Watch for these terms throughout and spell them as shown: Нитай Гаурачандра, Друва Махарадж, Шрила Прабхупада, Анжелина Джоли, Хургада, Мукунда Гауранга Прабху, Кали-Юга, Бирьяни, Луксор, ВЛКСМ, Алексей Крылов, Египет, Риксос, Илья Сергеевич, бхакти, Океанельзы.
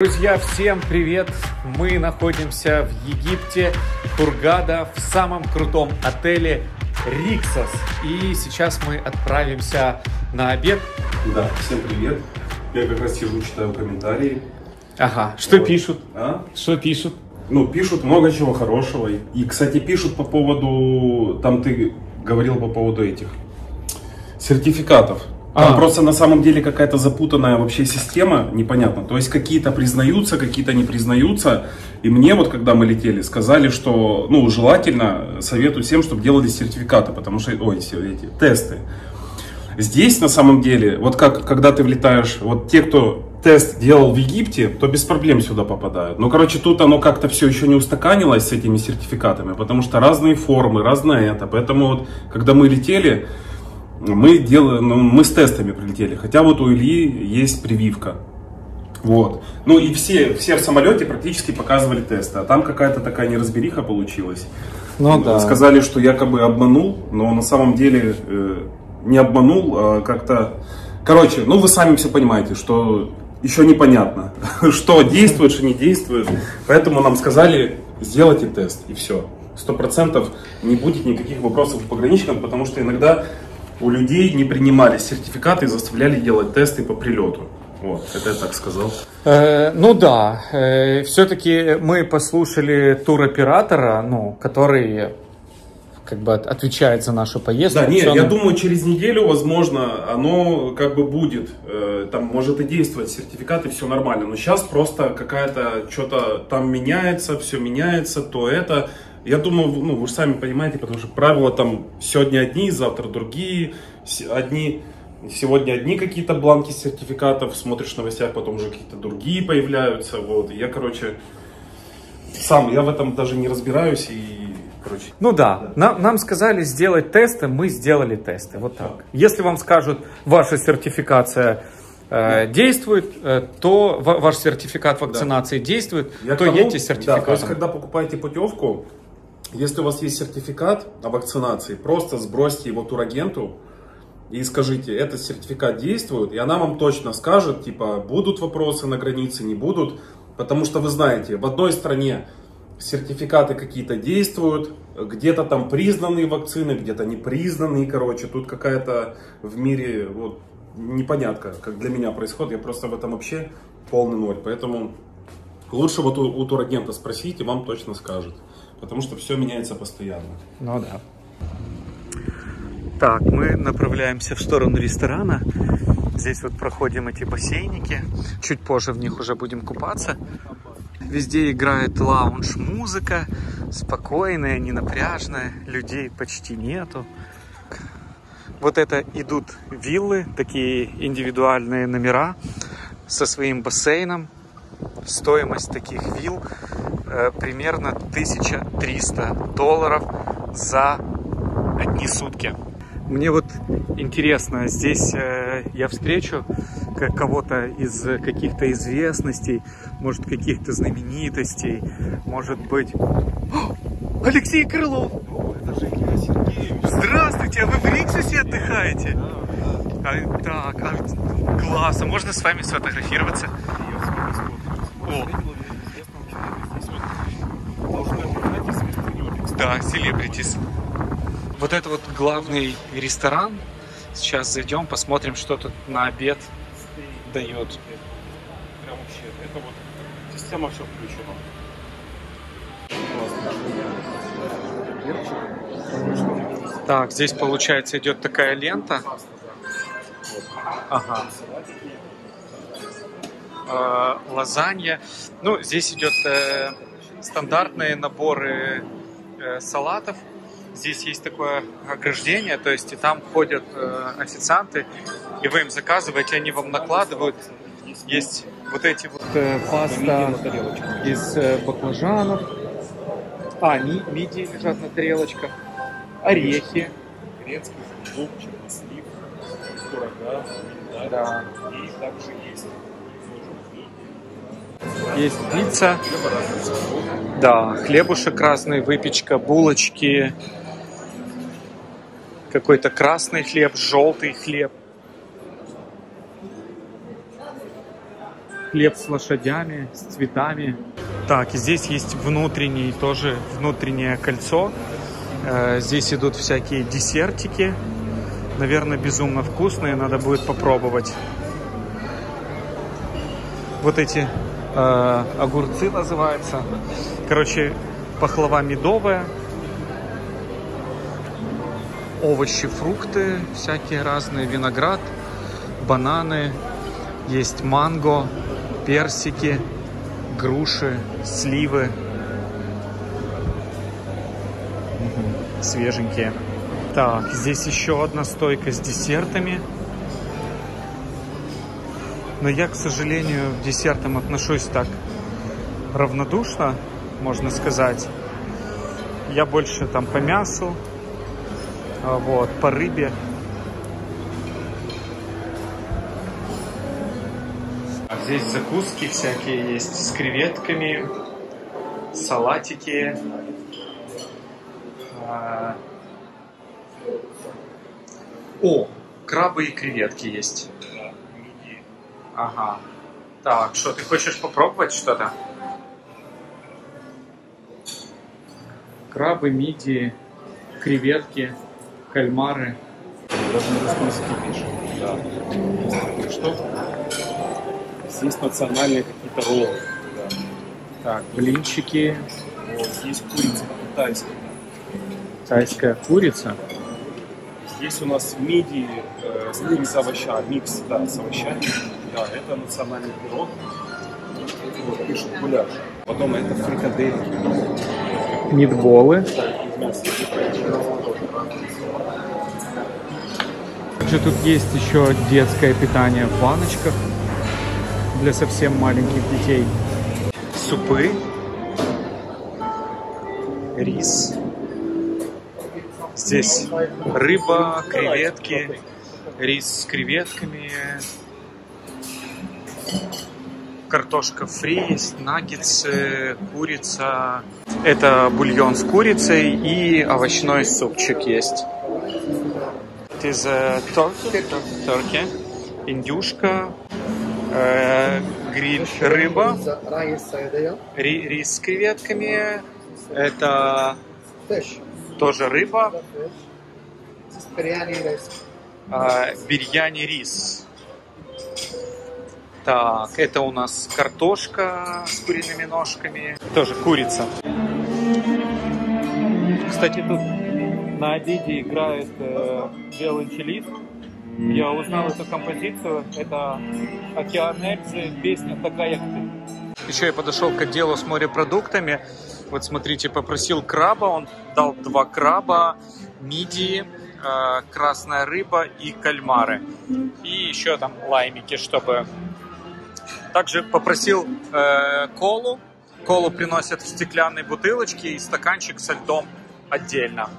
Друзья, всем привет! Мы находимся в Египте, Хургада, в самом крутом отеле Риксос. И сейчас мы отправимся на обед. Да, всем привет. Я как раз сижу, читаю комментарии. Ага, что вот пишут? А? Что пишут? Ну, пишут много чего хорошего. И, кстати, пишут по поводу, там ты говорил по поводу этих сертификатов. Там просто на самом деле какая-то запутанная вообще система, непонятно. То есть какие-то признаются, какие-то не признаются. И мне вот, когда мы летели, сказали, что, ну, желательно, советую всем, чтобы делали сертификаты, потому что, ой, все эти тесты. Здесь на самом деле, вот как, когда ты влетаешь, вот те, кто тест делал в Египте, то без проблем сюда попадают. Ну, короче, тут оно как-то все еще не устаканилось с этими сертификатами, потому что разные формы, разное это. Поэтому вот, когда мы летели... Мы с тестами прилетели, хотя вот у Ильи есть прививка. Вот. Ну и все в самолете практически показывали тесты, а там какая-то такая неразбериха получилась. Ну, да. Сказали, что якобы обманул, но на самом деле не обманул, а как-то... Короче, ну вы сами все понимаете, что еще непонятно, что действует, что не действует. Поэтому нам сказали, сделайте тест, и все. 100% не будет никаких вопросов к пограничникам, потому что иногда... У людей не принимали сертификаты и заставляли делать тесты по прилету. Вот, это я так сказал. Ну да, все-таки мы послушали туроператора, ну, который как бы отвечает за нашу поездку. Да, нет, я думаю, через неделю, возможно, оно как бы будет. Там может и действовать сертификат, и все нормально. Но сейчас просто какая-то, что-то там меняется, все меняется, то это... Я думаю, ну, вы же сами понимаете, потому что правила там сегодня одни, завтра другие, сегодня одни какие-то бланки сертификатов, смотришь в новостях, потом уже какие-то другие появляются, вот, я, короче, я в этом даже не разбираюсь и, короче. Ну да, нам сказали сделать тесты, мы сделали тесты, вот так. Если вам скажут, ваша сертификация... действует, то ваш сертификат вакцинации действует, то едьте с сертификатом. Да, то есть, когда покупаете путевку, если у вас есть сертификат о вакцинации, просто сбросьте его турагенту и скажите, этот сертификат действует, и она вам точно скажет, типа, будут вопросы на границе, не будут, потому что вы знаете, в одной стране сертификаты какие-то действуют, где-то там признанные вакцины, где-то не признанные, короче, тут какая-то в мире, вот, непонятно, как для меня происходит, я просто в этом вообще полный ноль, поэтому лучше вот у турагента спросить, и вам точно скажет, потому что все меняется постоянно. Ну да. Так, мы направляемся в сторону ресторана, здесь вот проходим эти бассейники, чуть позже в них уже будем купаться. Везде играет лаунж-музыка, спокойная, ненапряжная, людей почти нету. Вот это идут виллы, такие индивидуальные номера со своим бассейном. Стоимость таких вилл примерно $1300 за одни сутки. Мне вот интересно, здесь я встречу кого-то из каких-то известностей, может каких-то знаменитостей, может быть... О, Алексей Крылов! Здравствуйте, а вы в Риксосе отдыхаете? Да, да. Так, классно, можно с вами сфотографироваться? Да, селебритис. Вот это вот главный ресторан. Сейчас зайдем, посмотрим, что тут на обед дает. Прям вообще, это вот система все включена. Так, здесь, получается, идет такая лента. Ага. Лазанья. Ну, здесь идет стандартные наборы салатов. Здесь есть такое ограждение, то есть и там ходят официанты, и вы им заказываете, они вам накладывают. Есть вот эти вот паста из баклажанов. А, мидии лежат на тарелочках. Орехи. Грецкий лук, чернослив, курага, да. И также есть пицца. Да, хлебушек разный, выпечка, булочки. Какой-то красный хлеб, желтый хлеб. хлеб с лошадями, с цветами. Так, здесь есть внутреннее, тоже внутреннее кольцо. Здесь идут всякие десертики. Наверное, безумно вкусные, надо будет попробовать. Вот эти огурцы называются. Короче, пахлава медовая. Овощи, фрукты всякие разные, виноград, бананы, есть манго, персики, груши, сливы. Свеженькие. Так, здесь еще одна стойка с десертами. Но я, к сожалению, к десертам отношусь так равнодушно, можно сказать. Я больше там по мясу, вот, по рыбе. А здесь закуски всякие есть с креветками, салатики. О, крабы и креветки есть. Ага. Так, что, ты хочешь попробовать что-то? Крабы, мидии, креветки, кальмары. Даже на русском языке пишут. Да. Что? Здесь национальные какие-то роллы. Да. Так, блинчики. Вот, здесь курица китайская. Тайская курица. Здесь у нас мидии с овощами, микс, да, с овощами. Да, это национальный пирог. Вот, пишут гуляш. Потом это фрикадельки. Митболы. Также тут есть еще детское питание в баночках для совсем маленьких детей. Супы. Рис. Здесь рыба, креветки, рис с креветками, картошка фри есть, наггетсы, курица. Это бульон с курицей и овощной супчик есть. Это из Турки, индюшка, гриль, рыба, рис с креветками, это... Тоже рыба. Бирьяни рис. Так, это у нас картошка с куриными ножками. Тоже курица. Кстати, тут на обеде играет белый чилист. Я узнал эту композицию. Это Океанельзы, песня «Такая как ты». Еще я подошел к отделу с морепродуктами. Вот смотрите, попросил краба, он дал 2 краба, мидии, красная рыба и кальмары. И еще там лаймики, чтобы... Также попросил колу. Колу приносят в стеклянной бутылочке и стаканчик со льдом отдельно.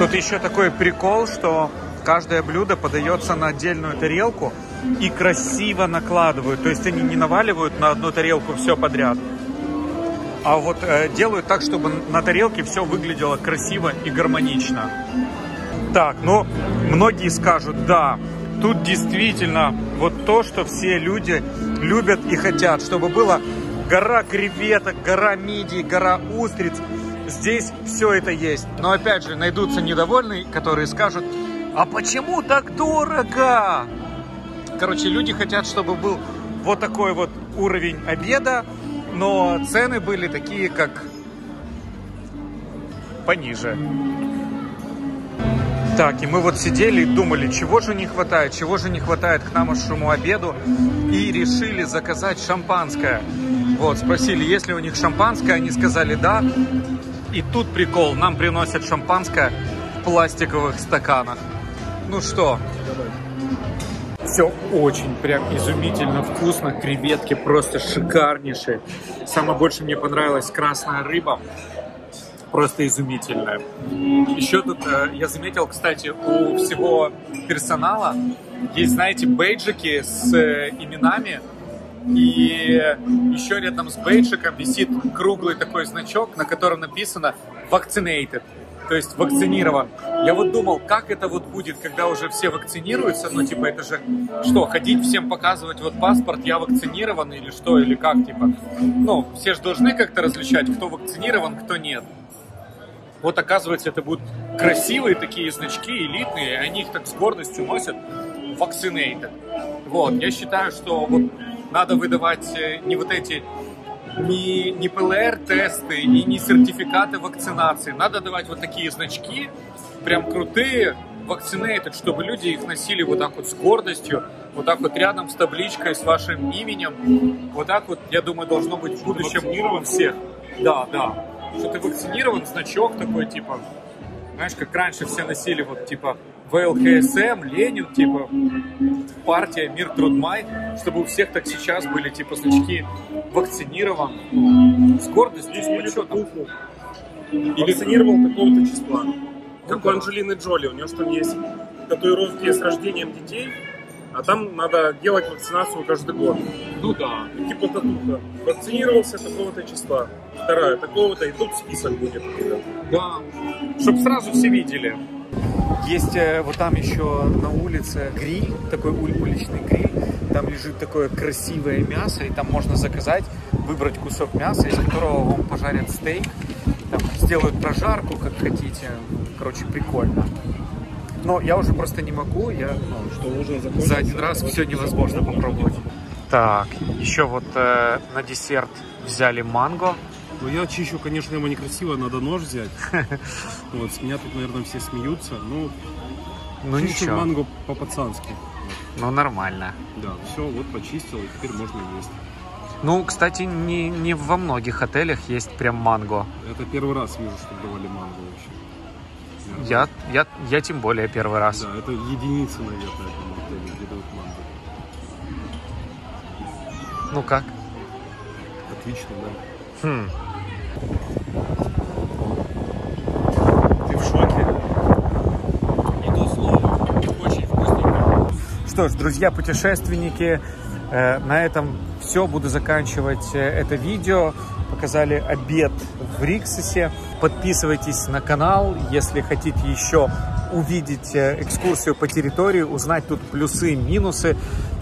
Тут еще такой прикол, что каждое блюдо подается на отдельную тарелку и красиво накладывают. То есть они не наваливают на одну тарелку все подряд. А вот делают так, чтобы на тарелке все выглядело красиво и гармонично. Так, ну, многие скажут, да, тут действительно вот то, что все люди любят и хотят, чтобы было гора креветок, гора мидий, гора устриц. Здесь все это есть. Но опять же, найдутся недовольные, которые скажут, а почему так дорого? Короче, люди хотят, чтобы был вот такой вот уровень обеда, но цены были такие, как пониже. Так, и мы вот сидели и думали, чего же не хватает к нашему обеду. И решили заказать шампанское. Вот, спросили, есть ли у них шампанское, они сказали да. И тут прикол, нам приносят шампанское в пластиковых стаканах. Ну что... Все очень прям изумительно вкусно, креветки просто шикарнейшие. Самое больше мне понравилась красная рыба, просто изумительная. Еще тут я заметил, кстати, у всего персонала есть, знаете, бейджики с именами. И еще рядом с бейджиком висит круглый такой значок, на котором написано «Vaccinated». то есть вакцинирован. Я вот думал, как это вот будет, когда уже все вакцинируются, ну типа это же что, ходить всем показывать вот паспорт, я вакцинирован или что, или как, типа. Ну, все же должны как-то различать, кто вакцинирован, кто нет. Вот оказывается, это будут красивые такие значки, элитные, они их так с гордостью носят, vaccinated. Вот, я считаю, что вот надо выдавать не вот эти... Не ПЛР-тесты и не сертификаты вакцинации. Надо давать вот такие значки, прям крутые, vaccinated, чтобы люди их носили вот так вот с гордостью, вот так вот рядом с табличкой, с вашим именем. Вот так вот, я думаю, должно быть в будущем у всех. Да, да. Что ты вакцинирован, значок такой, типа, знаешь, как раньше все носили вот, типа, ВЛКСМ, Ленин, типа, партия, мир, труд, май, чтобы у всех так сейчас были, типа, значки вакцинирован, с гордостью, с почетом. Вакцинировал такого-то числа. Как у Анжелины Джоли, у нее что там есть татуировки с рождением детей, а там надо делать вакцинацию каждый год. Ну да. Типа татуха. Вакцинировался такого-то числа. Вторая, такого-то, и тут список будет. Да. Чтобы сразу все видели. Есть вот там еще на улице гриль, такой уличный гриль, там лежит такое красивое мясо, и там можно заказать, выбрать кусок мяса, из которого вам пожарят стейк, там сделают прожарку, как хотите, короче, прикольно. Но я уже просто не могу, я за один раз все невозможно попробовать. Так, еще вот на десерт взяли манго. Ну, я чищу, конечно, его некрасиво, надо нож взять. Вот, с меня тут, наверное, все смеются, но чищу манго по-пацански. Ну, нормально. Да, все, вот почистил, и теперь можно есть. Ну, кстати, не во многих отелях есть прям манго. Это первый раз вижу, что давали манго вообще. Я тем более первый раз. Да, это единицы, наверное, в отеле, где дают манго. Ну как? Отлично, да. Хм. Ты в шоке? Не то слово. Очень вкусненько. Что ж, друзья, путешественники, на этом все. Буду заканчивать это видео. Показали обед в Риксосе. Подписывайтесь на канал, если хотите еще увидеть экскурсию по территории, узнать тут плюсы и минусы.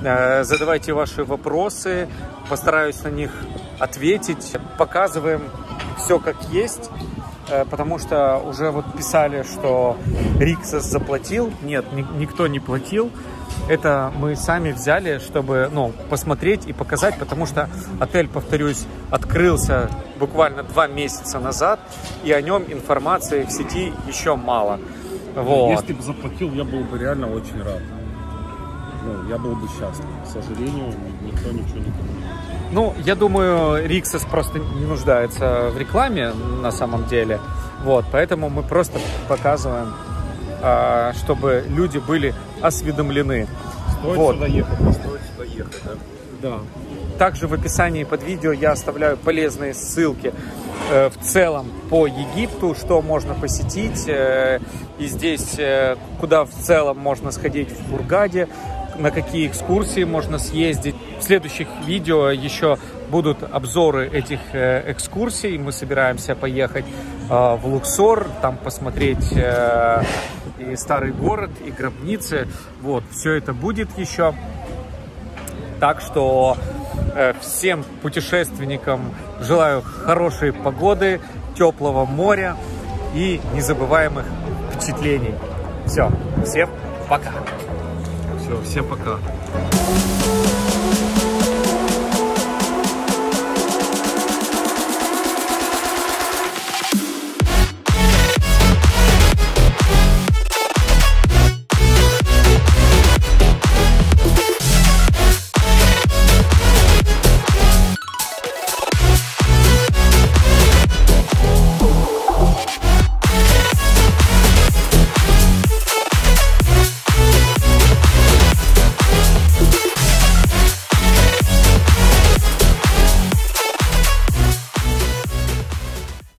Задавайте ваши вопросы, постараюсь на них ответить. Показываем все как есть, потому что уже вот писали, что Риксос заплатил. Нет, никто не платил. Это мы сами взяли, чтобы посмотреть и показать, потому что отель, повторюсь, открылся буквально 2 месяца назад, и о нем информации в сети еще мало. Вот. Если бы заплатил, я был бы реально очень рад. Ну, я был бы счастлив. К сожалению, никто ничего не понимает. Ну, я думаю, Риксос просто не нуждается в рекламе на самом деле. Вот, поэтому мы просто показываем, чтобы люди были осведомлены. Стоит вот. Сюда ехать, не стоит сюда ехать, да? Да. Также в описании под видео я оставляю полезные ссылки в целом по Египту, что можно посетить. И здесь, куда в целом можно сходить в Хургаде, на какие экскурсии можно съездить. В следующих видео еще будут обзоры этих экскурсий. Мы собираемся поехать в Луксор, там посмотреть и старый город, и гробницы. Вот, все это будет еще. Так что всем путешественникам желаю хорошей погоды, теплого моря и незабываемых впечатлений. Все, всем пока. Все, всем пока.